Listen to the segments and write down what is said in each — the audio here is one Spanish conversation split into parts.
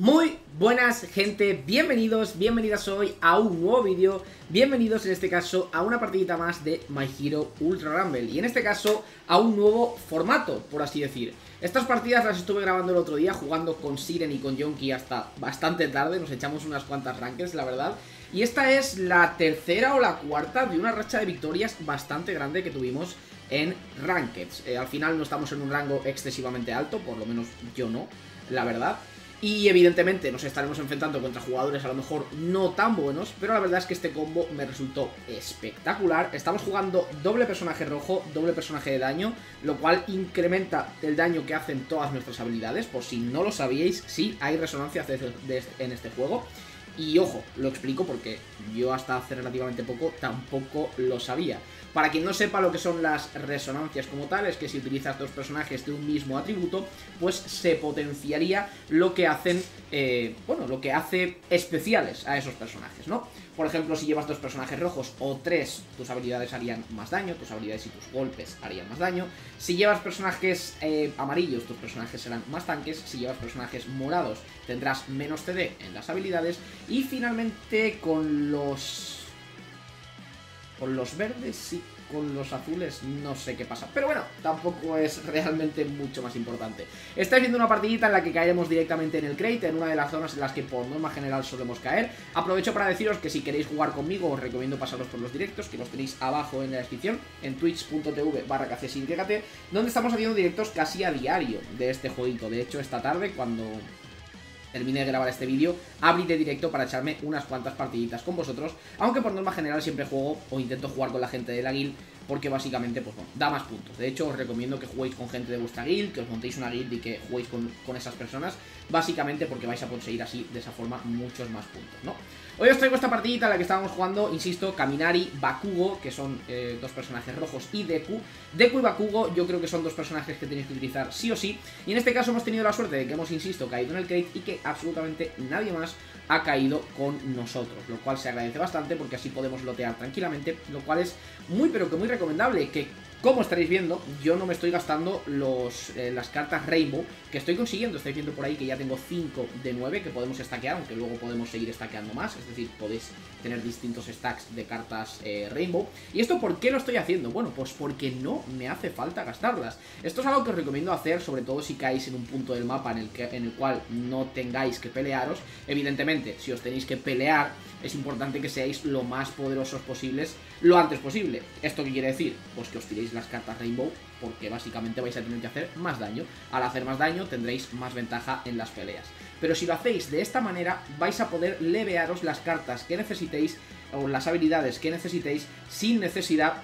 Muy buenas gente, bienvenidos, bienvenidas hoy a un nuevo vídeo, bienvenidos en este caso a una partidita más de My Hero Ultra Rumble y en este caso a un nuevo formato, por así decir. Estas partidas las estuve grabando el otro día jugando con Siren y con Yonki hasta bastante tarde, nos echamos unas cuantas rankings la verdad. Y esta es la tercera o la cuarta de una racha de victorias bastante grande que tuvimos en rankings. Al final no estamos en un rango excesivamente alto, por lo menos yo no, la verdad. Y evidentemente nos estaremos enfrentando contra jugadores a lo mejor no tan buenos, pero la verdad es que este combo me resultó espectacular. Estamos jugando doble personaje rojo, doble personaje de daño, lo cual incrementa el daño que hacen todas nuestras habilidades. Por si no lo sabíais, sí, hay resonancias en este juego. Y ojo, lo explico porque yo hasta hace relativamente poco tampoco lo sabía. Para quien no sepa lo que son las resonancias como tal, es que si utilizas dos personajes de un mismo atributo, pues se potenciaría lo que hacen, bueno, lo que hace especiales a esos personajes, ¿no? Por ejemplo, si llevas dos personajes rojos o tres, tus habilidades harían más daño, tus habilidades y tus golpes harían más daño. Si llevas personajes amarillos, tus personajes serán más tanques. Si llevas personajes morados, tendrás menos CD en las habilidades. Y finalmente con los verdes y con los azules no sé qué pasa. Pero bueno, tampoco es realmente mucho más importante. Estáis viendo una partidita en la que caeremos directamente en el crate, en una de las zonas en las que por norma general solemos caer. Aprovecho para deciros que si queréis jugar conmigo os recomiendo pasaros por los directos, que los tenéis abajo en la descripción, en twitch.tv/kazeshinyt, donde estamos haciendo directos casi a diario de este jueguito. De hecho, esta tarde cuando terminé de grabar este vídeo, abriré directo para echarme unas cuantas partiditas con vosotros, aunque por norma general siempre juego o intento jugar con la gente de la guild, porque básicamente, pues bueno, da más puntos. De hecho, os recomiendo que juguéis con gente de vuestra guild, que os montéis una guild y que juguéis con esas personas, básicamente porque vais a conseguir así, de esa forma, muchos más puntos, ¿no? Hoy os traigo esta partidita en la que estábamos jugando, insisto, Kaminari, Bakugo, que son dos personajes rojos, y Deku. Deku y Bakugo yo creo que son dos personajes que tenéis que utilizar sí o sí, y en este caso hemos tenido la suerte de que hemos, insisto, caído en el crate y que absolutamente nadie más ha caído con nosotros, lo cual se agradece bastante porque así podemos lotear tranquilamente, lo cual es muy pero que muy recomendable, que como estaréis viendo yo no me estoy gastando las cartas Rainbow que estoy consiguiendo. Estáis viendo por ahí que ya tengo 5 de 9 que podemos stackear, aunque luego podemos seguir stackeando más, es decir, podéis tener distintos stacks de cartas Rainbow. ¿Y esto por qué lo estoy haciendo? Bueno, pues porque no me hace falta gastarlas. Esto es algo que os recomiendo hacer, sobre todo si caéis en un punto del mapa en el cual no tengáis que pelearos. Evidentemente, si os tenéis que pelear, es importante que seáis lo más poderosos posibles lo antes posible. ¿Esto qué quiere decir? Pues que os tiréis las cartas Rainbow, porque básicamente vais a tener que hacer más daño. Al hacer más daño tendréis más ventaja en las peleas. Pero si lo hacéis de esta manera, vais a poder levearos las cartas que necesitéis o las habilidades que necesitéis sin necesidad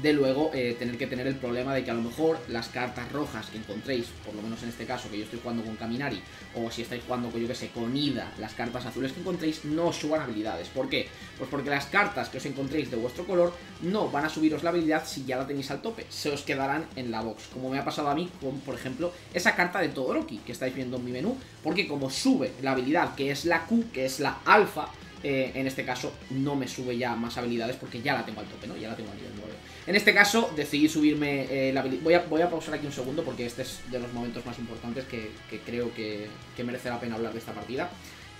de luego tener que tener el problema de que a lo mejor las cartas rojas que encontréis, por lo menos en este caso que yo estoy jugando con Kaminari, o si estáis jugando con, yo que sé, con Ida, las cartas azules que encontréis no suban habilidades. ¿Por qué? Pues porque las cartas que os encontréis de vuestro color no van a subiros la habilidad si ya la tenéis al tope, se os quedarán en la box, como me ha pasado a mí con, por ejemplo, esa carta de Todoroki que estáis viendo en mi menú, porque como sube la habilidad que es la Q, que es la alfa, en este caso no me sube ya más habilidades porque ya la tengo al tope, ¿no? Ya la tengo al nivel 9. En este caso decidí subirme la habilidad. Voy a pausar aquí un segundo porque este es de los momentos más importantes que creo que merece la pena hablar de esta partida.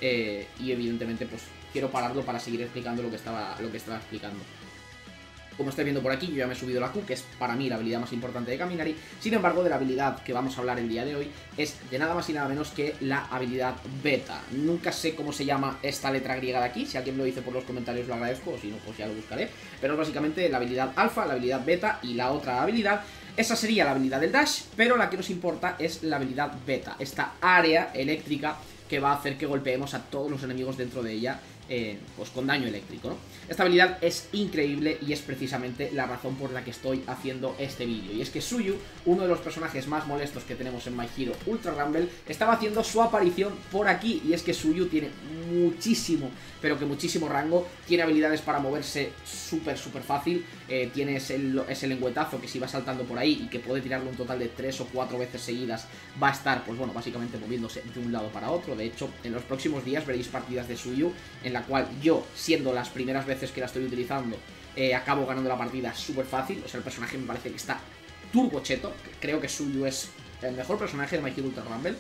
Y evidentemente pues quiero pararlo para seguir explicando lo que estaba explicando. Como estáis viendo por aquí, yo ya me he subido la Q, que es para mí la habilidad más importante de Kaminari. Sin embargo, de la habilidad que vamos a hablar el día de hoy es de nada más y nada menos que la habilidad beta. Nunca sé cómo se llama esta letra griega de aquí, si alguien lo dice por los comentarios lo agradezco, o si no, pues ya lo buscaré. Pero básicamente la habilidad alfa, la habilidad beta y la otra habilidad. Esa sería la habilidad del dash, pero la que nos importa es la habilidad beta, esta área eléctrica que va a hacer que golpeemos a todos los enemigos dentro de ella, pues con daño eléctrico, ¿no? Esta habilidad es increíble y es precisamente la razón por la que estoy haciendo este vídeo. Y es que Tsuyu, uno de los personajes más molestos que tenemos en My Hero Ultra Rumble, estaba haciendo su aparición por aquí. Y es que Tsuyu tiene muchísimo, pero que muchísimo rango. Tiene habilidades para moverse súper fácil. Tiene ese lengüetazo que si va saltando por ahí y que puede tirarlo un total de 3 o 4 veces seguidas, va a estar, pues bueno, básicamente moviéndose de un lado para otro. De hecho, en los próximos días veréis partidas de Tsuyu en la cual yo, siendo las primeras veces que la estoy utilizando, acabo ganando la partida súper fácil. O sea, el personaje me parece que está turbo cheto. Creo que Tsuyu es el mejor personaje de My Hero Ultra Rumble.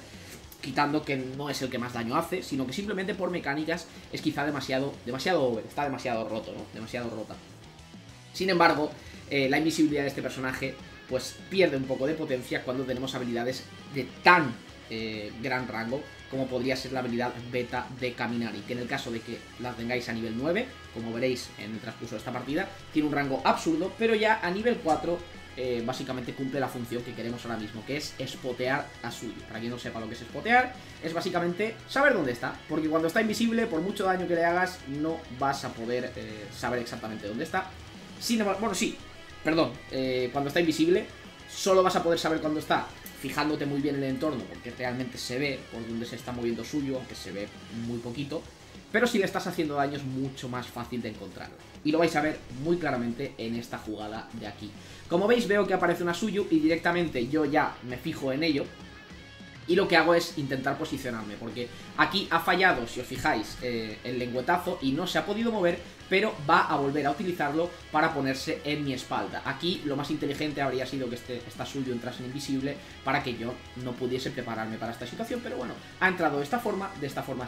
quitando que no es el que más daño hace, sino que simplemente por mecánicas es quizá demasiado over, está demasiado roto, ¿no? Demasiado rota. Sin embargo, la invisibilidad de este personaje pues pierde un poco de potencia cuando tenemos habilidades de tan gran rango como podría ser la habilidad beta de Kaminari, que en el caso de que la tengáis a nivel 9, como veréis en el transcurso de esta partida, tiene un rango absurdo, pero ya a nivel 4 básicamente cumple la función que queremos ahora mismo, que es spotear a Tsuyu. Para quien no sepa lo que es spotear, es básicamente saber dónde está, porque cuando está invisible, por mucho daño que le hagas, no vas a poder saber exactamente dónde está. Cuando está invisible, solo vas a poder saber cuándo está fijándote muy bien en el entorno, porque realmente se ve por dónde se está moviendo Tsuyu, aunque se ve muy poquito, pero si le estás haciendo daño es mucho más fácil de encontrarlo. Y lo vais a ver muy claramente en esta jugada de aquí. Como veis, veo que aparece una Tsuyu y directamente yo ya me fijo en ello y lo que hago es intentar posicionarme, porque aquí ha fallado, si os fijáis, el lengüetazo y no se ha podido mover, pero va a volver a utilizarlo para ponerse en mi espalda. Aquí lo más inteligente habría sido que esta Tsuyu entrase en invisible para que yo no pudiese prepararme para esta situación, pero bueno, ha entrado de esta forma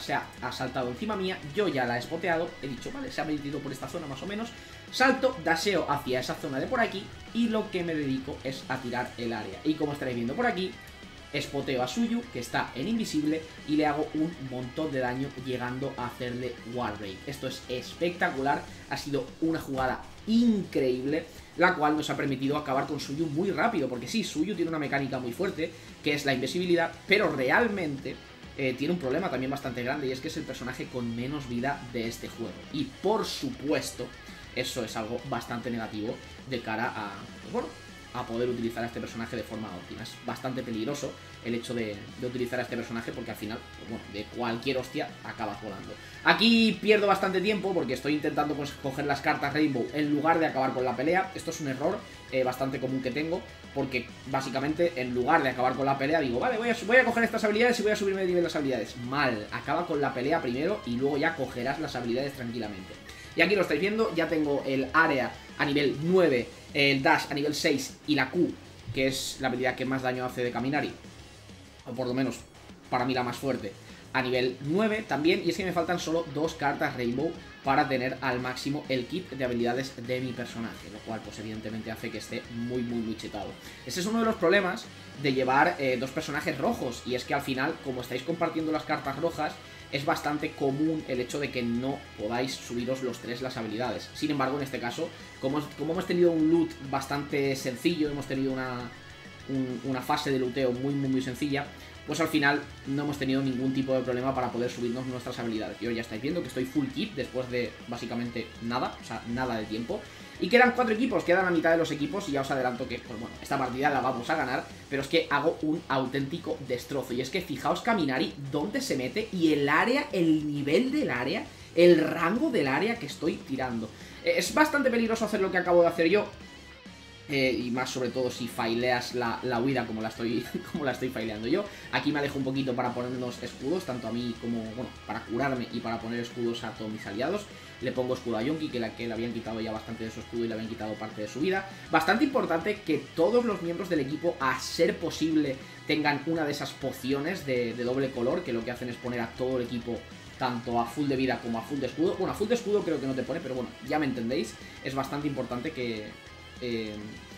se ha saltado encima mía, yo ya la he spoteado, he dicho, vale, se ha metido por esta zona más o menos, salto, daseo hacia esa zona de por aquí y lo que me dedico es a tirar el área. Y como estaréis viendo por aquí, spoteo a Tsuyu, que está en invisible, y le hago un montón de daño llegando a hacerle wall break. Esto es espectacular, ha sido una jugada increíble, la cual nos ha permitido acabar con Tsuyu muy rápido, porque sí, Tsuyu tiene una mecánica muy fuerte, que es la invisibilidad, pero realmente tiene un problema también bastante grande, y es que es el personaje con menos vida de este juego. Y por supuesto, eso es algo bastante negativo de cara a... bueno, a poder utilizar a este personaje de forma óptima. Es bastante peligroso el hecho de utilizar a este personaje, porque al final, pues bueno, de cualquier hostia acabas volando. Aquí pierdo bastante tiempo porque estoy intentando coger las cartas Rainbow en lugar de acabar con la pelea. Esto es un error bastante común que tengo, porque básicamente en lugar de acabar con la pelea digo, vale, voy a coger estas habilidades y voy a subirme de nivel las habilidades. Mal, acaba con la pelea primero y luego ya cogerás las habilidades tranquilamente. Y aquí lo estáis viendo, ya tengo el área a nivel 9, el dash a nivel 6 y la Q, que es la habilidad que más daño hace de Kaminari, o por lo menos para mí la más fuerte, a nivel 9 también, y es que me faltan solo 2 cartas Rainbow para tener al máximo el kit de habilidades de mi personaje, lo cual pues evidentemente hace que esté muy chetado. Ese es uno de los problemas de llevar 2 personajes rojos, y es que al final, como estáis compartiendo las cartas rojas, es bastante común el hecho de que no podáis subiros los 3 las habilidades. Sin embargo, en este caso, como hemos tenido un loot bastante sencillo, hemos tenido una fase de looteo muy sencilla, pues al final no hemos tenido ningún tipo de problema para poder subirnos nuestras habilidades. Y hoy ya estáis viendo que estoy full kit después de básicamente nada, o sea, nada de tiempo. Y quedan 4 equipos, quedan la mitad de los equipos, y ya os adelanto que, pues bueno, esta partida la vamos a ganar, pero es que hago un auténtico destrozo. Y es que fijaos Kaminari dónde se mete y el área, el nivel del área, el rango del área que estoy tirando. Es bastante peligroso hacer lo que acabo de hacer yo, y más sobre todo si faileas la huida como la estoy faileando yo. Aquí me alejo un poquito para ponernos escudos, tanto a mí como, bueno, para curarme y para poner escudos a todos mis aliados. Le pongo escudo a Yonki, que le habían quitado ya bastante de su escudo y le habían quitado parte de su vida. Bastante importante que todos los miembros del equipo, a ser posible, tengan una de esas pociones de doble color, que lo que hacen es poner a todo el equipo tanto a full de vida como a full de escudo. Bueno, a full de escudo creo que no te pone, pero bueno, ya me entendéis. Es bastante importante que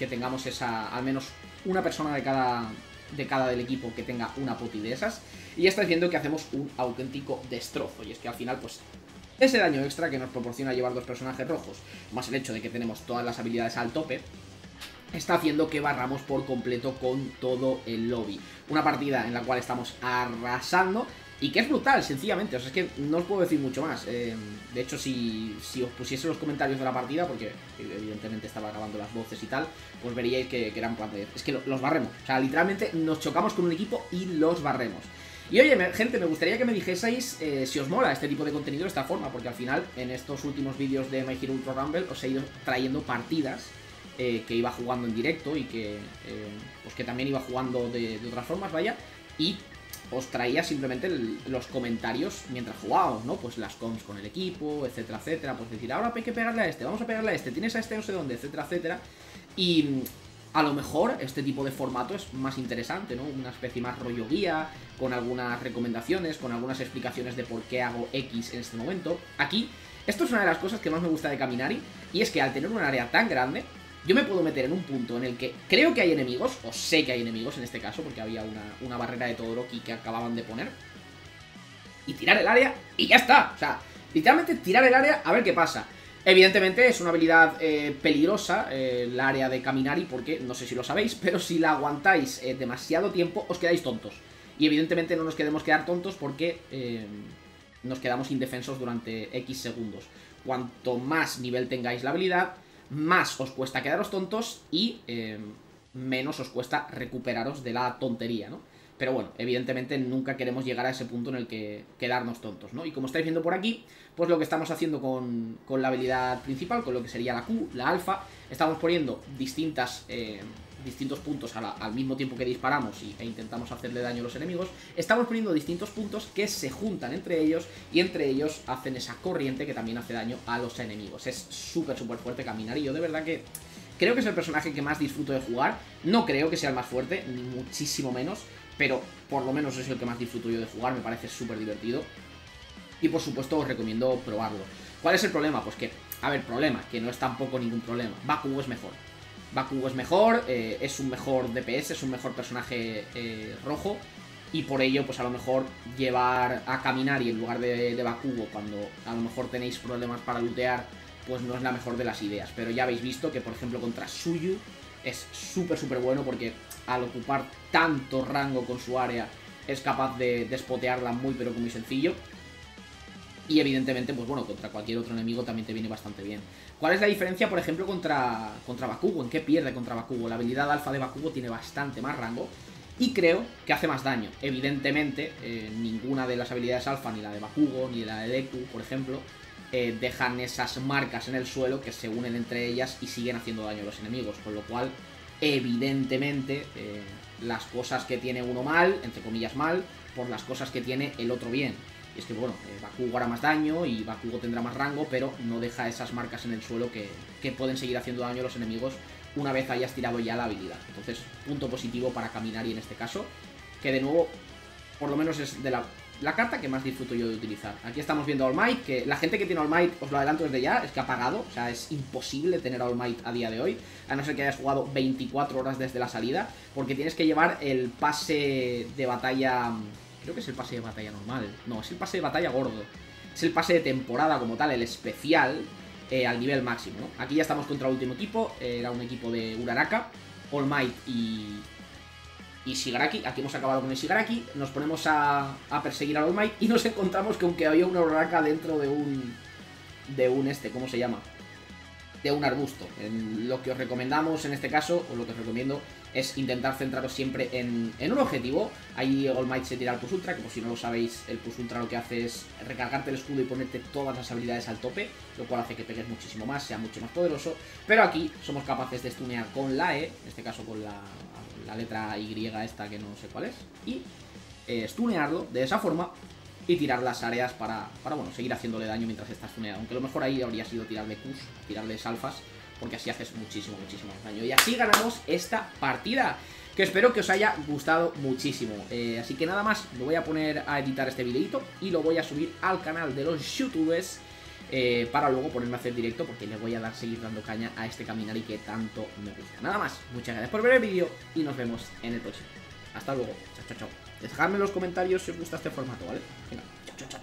tengamos esa, al menos una persona de cada del equipo que tenga una poti de esas. Y ya está diciendo que hacemos un auténtico destrozo, y es que al final pues... ese daño extra que nos proporciona llevar 2 personajes rojos, más el hecho de que tenemos todas las habilidades al tope, está haciendo que barramos por completo con todo el lobby. Una partida en la cual estamos arrasando y que es brutal, sencillamente. O sea, es que no os puedo decir mucho más. De hecho, si os pusiese los comentarios de la partida, porque evidentemente estaba grabando las voces y tal, pues veríais que eran planteos. Es que los barremos. O sea, literalmente nos chocamos con un equipo y los barremos. Y oye, gente, me gustaría que me dijeseis si os mola este tipo de contenido de esta forma, porque al final, en estos últimos vídeos de My Hero Ultra Rumble, os he ido trayendo partidas que iba jugando en directo y que también iba jugando de otras formas, vaya, y os traía simplemente los comentarios mientras jugábamos, ¿no? Pues las comps con el equipo, etcétera, etcétera, pues decir, ahora hay que pegarle a este, vamos a pegarle a este, tienes a este no sé dónde, etcétera, etcétera, y... A lo mejor este tipo de formato es más interesante, ¿no? Una especie más rollo guía, con algunas recomendaciones, con algunas explicaciones de por qué hago X en este momento. Aquí, esto es una de las cosas que más me gusta de Kaminari, y es que al tener un área tan grande, yo me puedo meter en un punto en el que creo que hay enemigos, o sé que hay enemigos en este caso, porque había una barrera de Todoroki que acababan de poner, y tirar el área, y ya está. O sea, literalmente tirar el área a ver qué pasa. Evidentemente es una habilidad peligrosa el área de Kaminari, porque no sé si lo sabéis, pero si la aguantáis demasiado tiempo os quedáis tontos. Y evidentemente no nos queremos quedar tontos porque nos quedamos indefensos durante X segundos. Cuanto más nivel tengáis la habilidad, más os cuesta quedaros tontos y menos os cuesta recuperaros de la tontería, ¿no? Pero bueno, evidentemente nunca queremos llegar a ese punto en el que quedarnos tontos, ¿no? Y como estáis viendo por aquí, pues lo que estamos haciendo con la habilidad principal, con lo que sería la Q, la alfa, estamos poniendo distintos puntos al mismo tiempo que disparamos e intentamos hacerle daño a los enemigos. Estamos poniendo distintos puntos que se juntan entre ellos y entre ellos hacen esa corriente que también hace daño a los enemigos. Es súper, súper fuerte Kaminari. Yo de verdad que creo que es el personaje que más disfruto de jugar. No creo que sea el más fuerte, ni muchísimo menos, pero por lo menos es el que más disfruto yo de jugar, me parece súper divertido. Y por supuesto os recomiendo probarlo. ¿Cuál es el problema? Pues que, a ver, problema, que no es tampoco ningún problema. Bakugo es mejor. Bakugo es mejor, es un mejor DPS, es un mejor personaje rojo. Y por ello, pues a lo mejor llevar a Kaminari en lugar de Bakugo cuando a lo mejor tenéis problemas para lootear, pues no es la mejor de las ideas. Pero ya habéis visto que, por ejemplo, contra Tsuyu es súper, súper bueno porque al ocupar tanto rango con su área es capaz de despotearla muy pero muy sencillo. Y evidentemente, pues bueno, contra cualquier otro enemigo también te viene bastante bien. ¿Cuál es la diferencia, por ejemplo, contra Bakugo? ¿En qué pierde contra Bakugo? La habilidad alfa de Bakugo tiene bastante más rango y creo que hace más daño. Evidentemente, ninguna de las habilidades alfa, ni la de Bakugo, ni la de Deku, por ejemplo, dejan esas marcas en el suelo que se unen entre ellas y siguen haciendo daño a los enemigos, con lo cual evidentemente las cosas que tiene uno mal, entre comillas mal, por las cosas que tiene el otro bien. Y es que bueno, Bakugo hará más daño y Bakugo tendrá más rango, pero no deja esas marcas en el suelo que pueden seguir haciendo daño a los enemigos una vez hayas tirado ya la habilidad. Entonces, punto positivo para Kaminari en este caso, que de nuevo, por lo menos es de la carta que más disfruto yo de utilizar. Aquí estamos viendo All Might, que la gente que tiene All Might, os lo adelanto desde ya, es que ha pagado. O sea, es imposible tener All Might a día de hoy, a no ser que hayas jugado 24 horas desde la salida, porque tienes que llevar el pase de batalla. Creo que es el pase de batalla normal, no, es el pase de batalla gordo, es el pase de temporada como tal, el especial, al nivel máximo, ¿no? Aquí ya estamos contra el último equipo, era un equipo de Uraraka, All Might y Shigaraki. Aquí hemos acabado con el Shigaraki, nos ponemos a perseguir a All Might y nos encontramos que aunque había una Uraraka dentro ¿cómo se llama? De un arbusto. Lo que os recomendamos en este caso, o lo que os recomiendo, es intentar centraros siempre en un objetivo. Ahí All Might se tira al Plus Ultra, que por si no lo sabéis, el Plus Ultra lo que hace es recargarte el escudo y ponerte todas las habilidades al tope, lo cual hace que pegues muchísimo más, sea mucho más poderoso. Pero aquí somos capaces de stunear con la E, en este caso con la letra Y esta que no sé cuál es, y stunearlo de esa forma y tirar las áreas para bueno, seguir haciéndole daño mientras estás tuneado. Aunque lo mejor ahí habría sido tirarle Qs, tirarles alfas, porque así haces muchísimo, muchísimo daño. Y así ganamos esta partida, que espero que os haya gustado muchísimo. Así que nada más, me voy a poner a editar este videito y lo voy a subir al canal de los youtubers para luego ponerme a hacer directo, porque le voy a seguir dando caña a este Kaminari que tanto me gusta. Nada más, muchas gracias por ver el vídeo y nos vemos en el próximo. Hasta luego, chao, chao, chao. Dejadme en los comentarios si os gusta este formato, ¿vale? Venga, chao, chao, chao.